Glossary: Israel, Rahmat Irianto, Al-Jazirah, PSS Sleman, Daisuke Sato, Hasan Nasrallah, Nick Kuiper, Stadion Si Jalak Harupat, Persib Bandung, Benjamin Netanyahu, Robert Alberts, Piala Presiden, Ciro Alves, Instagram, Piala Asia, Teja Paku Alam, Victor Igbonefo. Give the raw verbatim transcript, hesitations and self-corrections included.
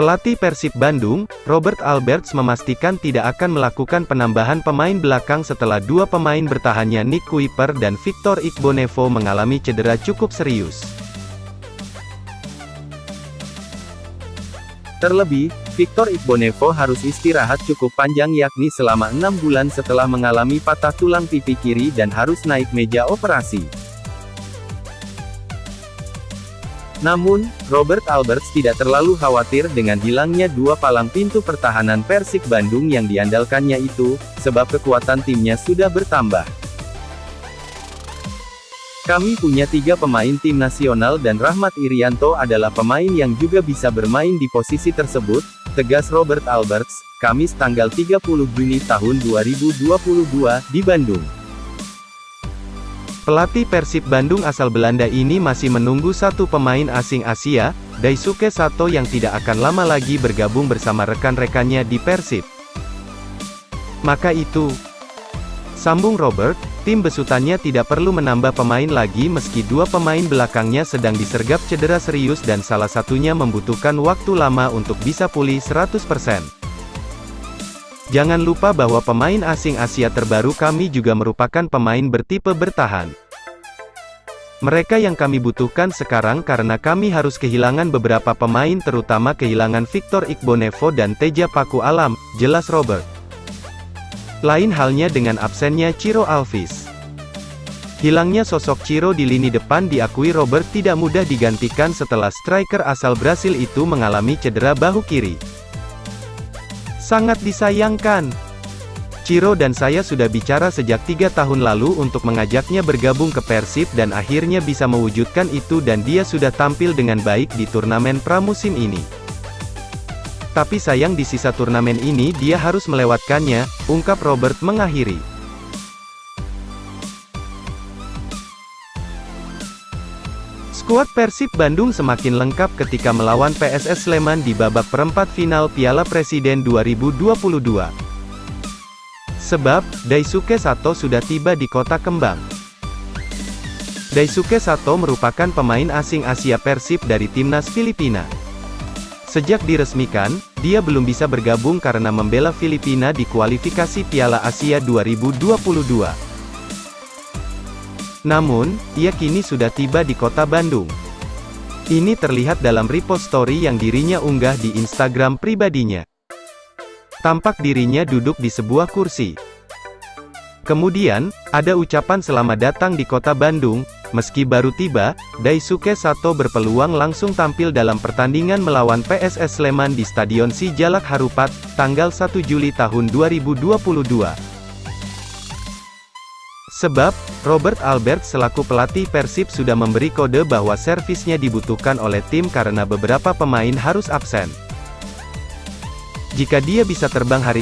Pelatih Persib Bandung, Robert Alberts memastikan tidak akan melakukan penambahan pemain belakang setelah dua pemain bertahannya Nick Kuiper dan Victor Igbonefo mengalami cedera cukup serius. Terlebih, Victor Igbonefo harus istirahat cukup panjang yakni selama enam bulan setelah mengalami patah tulang pipi kiri dan harus naik meja operasi. Namun, Robert Alberts tidak terlalu khawatir dengan hilangnya dua palang pintu pertahanan Persib Bandung yang diandalkannya itu, sebab kekuatan timnya sudah bertambah. Kami punya tiga pemain tim nasional dan Rahmat Irianto adalah pemain yang juga bisa bermain di posisi tersebut, tegas Robert Alberts, Kamis tanggal tiga puluh Juni tahun dua ribu dua puluh dua, di Bandung. Pelatih Persib Bandung asal Belanda ini masih menunggu satu pemain asing Asia, Daisuke Sato yang tidak akan lama lagi bergabung bersama rekan-rekannya di Persib. Maka itu, sambung Robert, tim besutannya tidak perlu menambah pemain lagi meski dua pemain belakangnya sedang disergap cedera serius dan salah satunya membutuhkan waktu lama untuk bisa pulih seratus persen. Jangan lupa bahwa pemain asing Asia terbaru kami juga merupakan pemain bertipe bertahan. Mereka yang kami butuhkan sekarang karena kami harus kehilangan beberapa pemain terutama kehilangan Victor Igbonefo dan Teja Paku Alam, jelas Robert. Lain halnya dengan absennya Ciro Alves. Hilangnya sosok Ciro di lini depan diakui Robert tidak mudah digantikan setelah striker asal Brasil itu mengalami cedera bahu kiri. Sangat disayangkan. Ciro dan saya sudah bicara sejak tiga tahun lalu untuk mengajaknya bergabung ke Persib dan akhirnya bisa mewujudkan itu dan dia sudah tampil dengan baik di turnamen pramusim ini. Tapi sayang di sisa turnamen ini dia harus melewatkannya, ungkap Robert mengakhiri. Skuad Persib Bandung semakin lengkap ketika melawan P S S Sleman di babak perempat final Piala Presiden dua ribu dua puluh dua. Sebab, Daisuke Sato sudah tiba di Kota Kembang. Daisuke Sato merupakan pemain asing Asia Persib dari timnas Filipina. Sejak diresmikan, dia belum bisa bergabung karena membela Filipina di kualifikasi Piala Asia dua ribu dua puluh dua. Namun, ia kini sudah tiba di kota Bandung. Ini terlihat dalam repost story yang dirinya unggah di Instagram pribadinya. Tampak dirinya duduk di sebuah kursi. Kemudian, ada ucapan selamat datang di kota Bandung, meski baru tiba, Daisuke Sato berpeluang langsung tampil dalam pertandingan melawan P S S Sleman di Stadion Si Jalak Harupat, tanggal satu Juli tahun dua ribu dua puluh dua. Sebab, Robert Alberts selaku pelatih Persib sudah memberi kode bahwa servisnya dibutuhkan oleh tim karena beberapa pemain harus absen. Jika dia bisa terbang hari